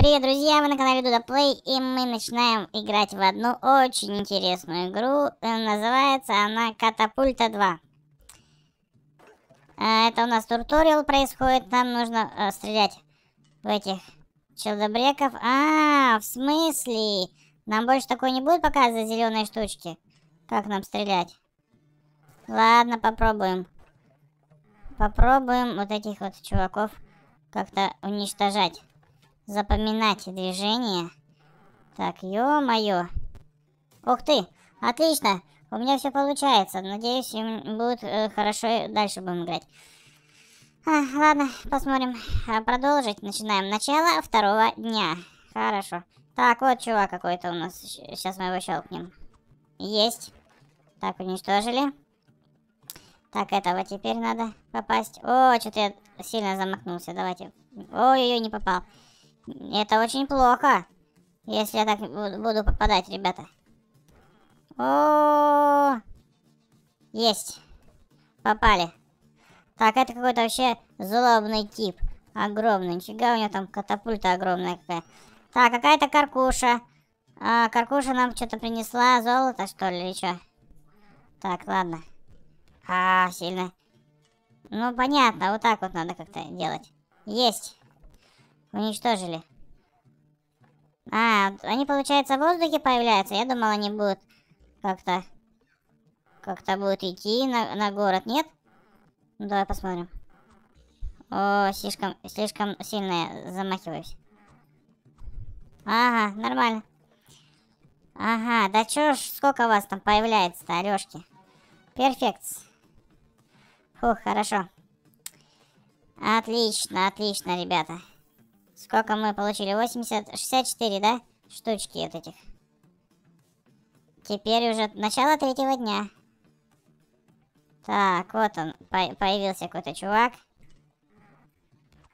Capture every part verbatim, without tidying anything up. Привет, друзья! Вы на канале Дуда Плей, и мы начинаем играть в одну очень интересную игру. Называется она Катапульта два. Это у нас туториал происходит. Нам нужно э, стрелять в этих челдобреков. А, в смысле? Нам больше такое не будет показывать зеленые штучки? Как нам стрелять? Ладно, попробуем. Попробуем вот этих вот чуваков как-то уничтожать. Запоминать движение. Так, ё-моё. Ух ты, отлично. У меня все получается. Надеюсь, им будет э, хорошо. Дальше будем играть. А, ладно, посмотрим. А, продолжить. Начинаем. Начало второго дня. Хорошо. Так, вот чувак какой-то у нас. Сейчас мы его щелкнем. Есть. Так, уничтожили. Так, этого теперь надо попасть. О, что-то я сильно замахнулся. Давайте. Ой-ой-ой, не попал. Это очень плохо, если я так буду попадать, ребята. О-о-о-о! Есть. Попали. Так, это какой-то вообще злобный тип. Огромный. Нифига, у него там катапульта огромная какая. Так, какая-то каркуша. А, каркуша нам что-то принесла. Золото, что ли, или что? Так, ладно. А, сильно. Ну, понятно. Вот так вот надо как-то делать. Есть. Уничтожили. А, они, получается, в воздухе появляются. Я думала, они будут как-то как-то будут идти на, на город. Нет? Ну, давай посмотрим. О, слишком, слишком сильно я замахиваюсь. Ага, нормально. Ага, да чё ж, сколько вас там появляется-то, алёшки? Перфект. Фух, хорошо. Отлично, отлично, ребята. Сколько мы получили? восемьдесят, шестьдесят четыре, да? Штучки вот этих. Теперь уже начало третьего дня. Так, вот он. По появился какой-то чувак.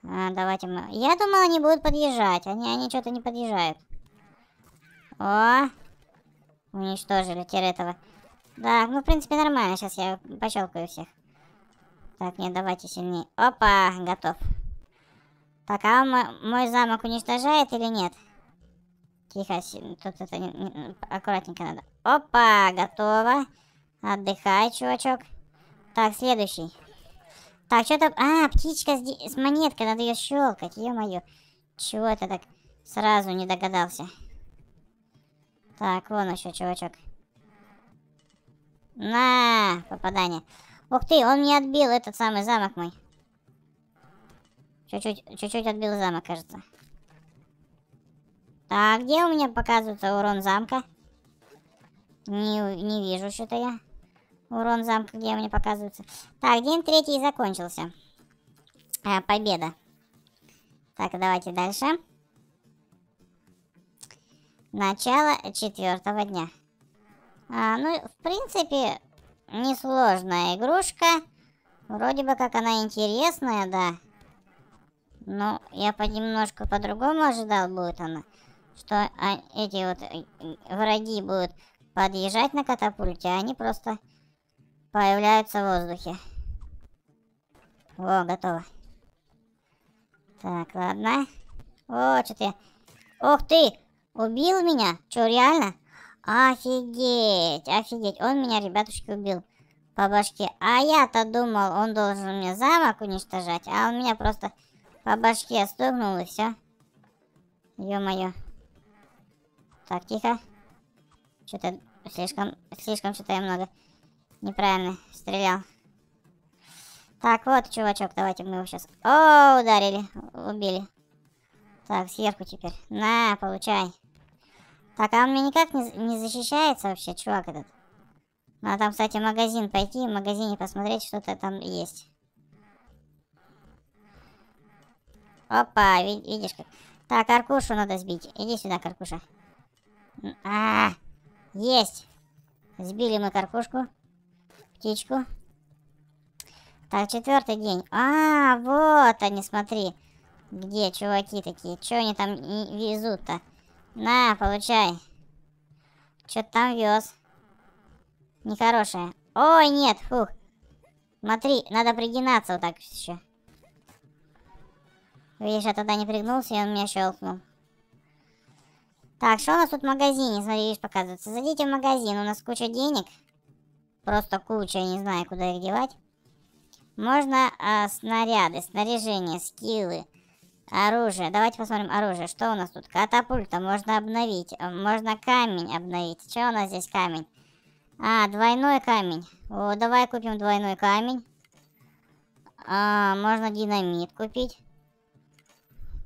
А, давайте мы... Я думала, они будут подъезжать. Они, они что-то не подъезжают. О! Уничтожили Теретова. Так, ну, в принципе, нормально. Сейчас я пощелкаю всех. Так, нет, давайте сильнее. Опа, готов. Так, а мой замок уничтожает или нет? Тихо, тут это не, не, аккуратненько надо. Опа, готово. Отдыхай, чувачок. Так, следующий. Так, что-то... А, птичка с, с монеткой, надо ее щелкать, ё-моё. Чего это так сразу не догадался? Так, вон еще чувачок. На, попадание. Ух ты, он мне отбил этот самый замок мой. Чуть-чуть отбил замок, кажется. Так, где у меня показывается урон замка? Не, не вижу что-то я. Урон замка, где у меня показывается? Так, день третий закончился. А, победа. Так, давайте дальше. Начало четвертого дня. А, ну, в принципе, несложная игрушка. Вроде бы как она интересная, да. Ну, я понемножку по-другому ожидал будет она. Что а, эти вот враги будут подъезжать на катапульте, а они просто появляются в воздухе. О, готово. Так, ладно. О, что-то я... Ох ты! Убил меня? Чё, реально? Офигеть! Офигеть! Он меня, ребятушки, убил. По башке. А я-то думал, он должен мне замок уничтожать, а он меня просто... По башке стукнул и все. Ё-моё. Так, тихо. Что-то слишком, слишком что-то я много неправильно стрелял. Так, вот чувачок, давайте мы его сейчас... О, ударили, убили. Так, сверху теперь. На, получай. Так, а он мне никак не, не защищается вообще, чувак этот. Надо там, кстати, в магазин пойти, в магазине посмотреть, что-то там есть. Опа, видишь как. Так, каркушу надо сбить. Иди сюда, каркуша. А, есть. Сбили мы каркушку. Птичку. Так, четвертый день. А, вот они, смотри. Где чуваки такие? Че они там везут-то? На, получай. Что-то там вез. Нехорошее. Ой, нет, фух. Смотри, надо пригинаться вот так еще. Видишь, я тогда не пригнулся, и он меня щелкнул. Так, что у нас тут в магазине? Смотри, видишь, показывается. Зайдите в магазин, у нас куча денег. Просто куча, я не знаю, куда их девать. Можно а, снаряды, снаряжение, скиллы, оружие. Давайте посмотрим оружие. Что у нас тут? Катапульта можно обновить. Можно камень обновить. Что у нас здесь камень? А, двойной камень. О, давай купим двойной камень. А, можно динамит купить.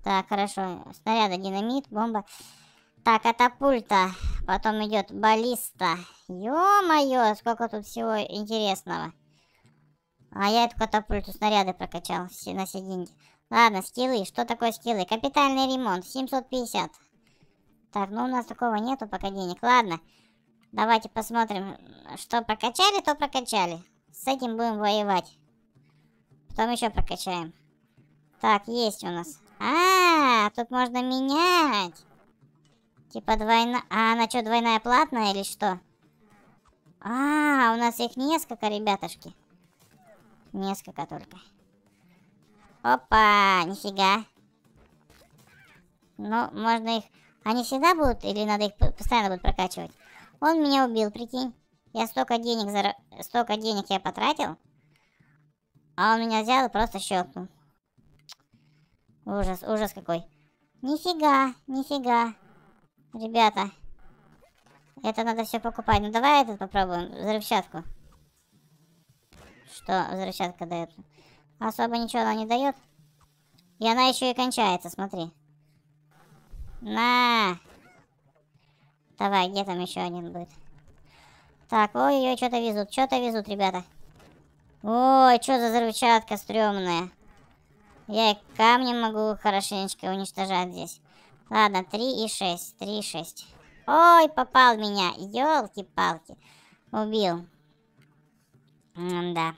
Так, хорошо. Снаряды, динамит, бомба. Так, катапульта. Потом идет баллиста. Ё-моё, сколько тут всего интересного. А я эту катапульту снаряды прокачал на все деньги. Ладно, скиллы. Что такое скиллы? Капитальный ремонт. семьсот пятьдесят. Так, ну у нас такого нету пока денег. Ладно. Давайте посмотрим. Что прокачали, то прокачали. С этим будем воевать. Потом еще прокачаем. Так, есть у нас. А, тут можно менять. Типа двойная... А, она что, двойная платная или что? А, у нас их несколько, ребятушки. Несколько только. Опа, нифига. Ну, можно их... Они всегда будут или надо их постоянно будут прокачивать? Он меня убил, прикинь. Я столько денег, зара... столько денег я потратил. А он меня взял и просто щелкнул. Ужас, ужас какой. Нифига, нифига. Ребята. Это надо все покупать. Ну давай этот попробуем. Взрывчатку. Что взрывчатка дает? Особо ничего она не дает. И она еще и кончается, смотри. На. Давай, где там еще один будет? Так, ой-ой-ой, что-то везут. Что-то везут, ребята. Ой, что за взрывчатка стрёмная. Я и камнем могу хорошенечко уничтожать здесь. Ладно, три и шесть. три и шесть. Ой, попал меня. Ёлки-палки. Убил. М-да.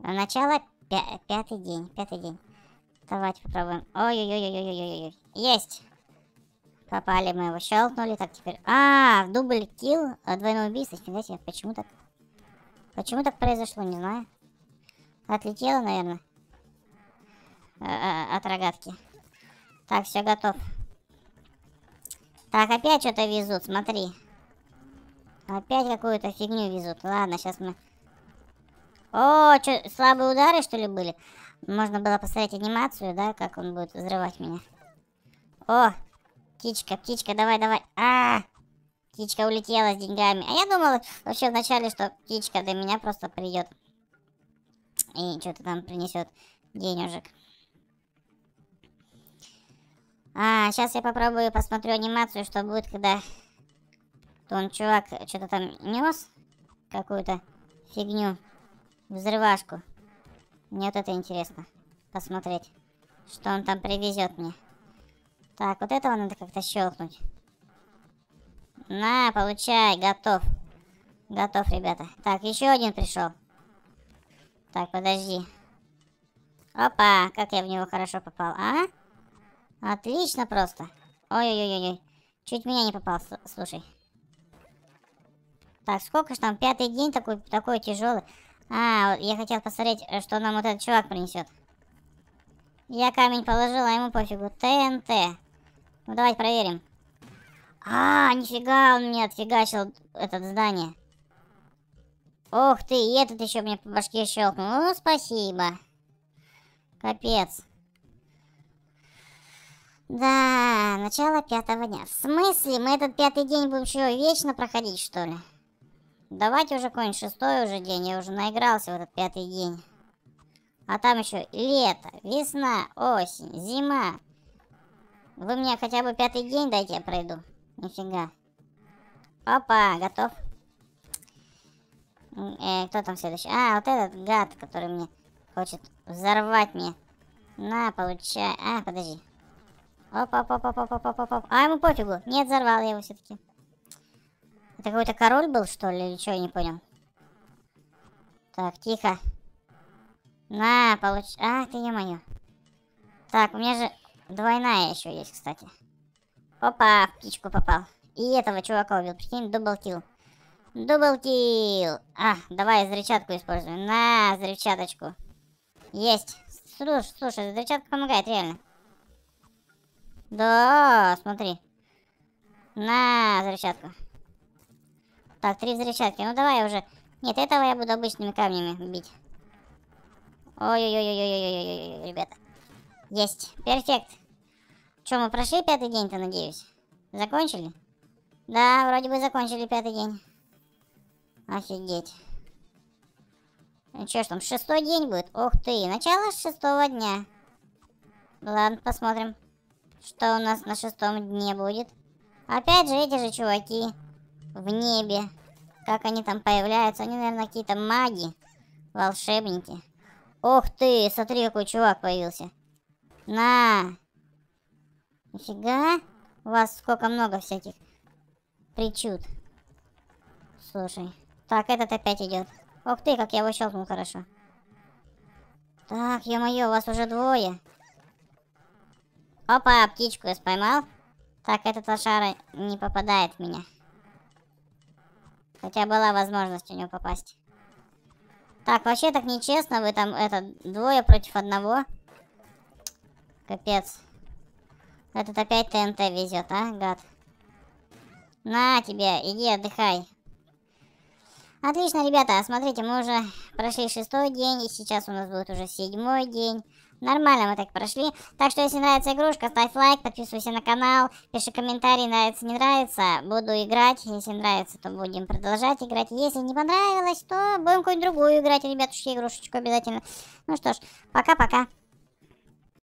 Начало пя пятый день. Пятый день. Давайте попробуем. Ой-ой-ой-ой-ой-ой-ой. Есть. Попали мы его. Щелкнули. Так, теперь... А, дубль килл. Двойное убийство. Фига себе. Почему так? Почему так произошло? Не знаю. Отлетело, наверное. От рогатки. Так, все готов. Так, опять что-то везут, смотри. Опять какую-то фигню везут. Ладно, сейчас мы... О, что, слабые удары, что ли, были? Можно было посмотреть анимацию, да, как он будет взрывать меня. О, птичка, птичка, давай, давай. А-а-а! Птичка улетела с деньгами. А я думала вообще вначале, что птичка до меня просто придет. И что-то там принесет денежек. А, сейчас я попробую, посмотрю анимацию, что будет, когда он, чувак, что-то там нес какую-то фигню, взрывашку. Мне вот это интересно, посмотреть, что он там привезет мне. Так, вот этого надо как-то щелкнуть. На, получай, готов. Готов, ребята. Так, еще один пришел. Так, подожди. Опа, как я в него хорошо попал, а? Отлично просто. Ой-ой-ой-ой. Чуть меня не попал, слушай. Так, сколько ж там? Пятый день такой, такой тяжелый. А, я хотел посмотреть, что нам вот этот чувак принесет. Я камень положила, а ему пофигу. ТНТ. Ну, давайте проверим. А, нифига, он мне отфигачил это здание. Ох ты, и этот еще мне по башке щелкнул. Ну, спасибо. Капец. Да, начало пятого дня. В смысле? Мы этот пятый день будем чего, вечно проходить, что ли? Давайте уже какой-нибудь шестой уже день. Я уже наигрался в этот пятый день. А там еще лето, весна, осень, зима. Вы мне хотя бы пятый день дайте, я пройду. Нифига. Опа, готов. Э, кто там следующий? А, вот этот гад, который мне хочет взорвать мне. На, получай. А, подожди. Оп-оп-оп-оп-оп-оп-оп-оп. А, ему пофигу. Нет, взорвал я его все-таки. Это какой-то король был, что ли, или что, я не понял. Так, тихо. На, получ... А, ты е-мое. Так, у меня же двойная еще есть, кстати. Опа, в птичку попал. И этого чувака убил. Прикинь, дубл килл. Дубл килл. А, давай взрывчатку используем. На, взрывчаточку. Есть. Слушай, слушай, взрывчатка помогает, реально. Да, смотри. На взрывчатку. Так, три взрывчатки. Ну давай уже. Нет, этого я буду обычными камнями бить. Ой-ой-ой-ой-ой-ой-ой, ребята. Есть. Перфект. Че, мы прошли пятый день-то, надеюсь? Закончили? Да, вроде бы закончили пятый день. Офигеть. Ну что ж там, шестой день будет? Ух ты, начало шестого дня. Ладно, посмотрим, что у нас на шестом дне будет. Опять же эти же чуваки в небе. Как они там появляются? Они, наверное, какие-то маги, волшебники. Ух ты, смотри, какой чувак появился. На! Нифига, у вас сколько много всяких причуд. Слушай, так, этот опять идет. Ух ты, как я его щелкнул хорошо. Так, ё-моё, у вас уже двое. Опа, птичку я споймал. Так, этот лошара не попадает в меня. Хотя была возможность у него попасть. Так, вообще так нечестно. Вы там, это, двое против одного. Капец. Этот опять ТНТ везет, а, гад. На тебе, иди отдыхай. Отлично, ребята, смотрите, мы уже прошли шестой день, и сейчас у нас будет уже седьмой день. Нормально мы так прошли. Так что, если нравится игрушка, ставь лайк, подписывайся на канал, пиши комментарий, нравится, не нравится. Буду играть, если нравится, то будем продолжать играть. Если не понравилось, то будем какую-нибудь другую играть, ребятушки, игрушечку обязательно. Ну что ж, пока-пока.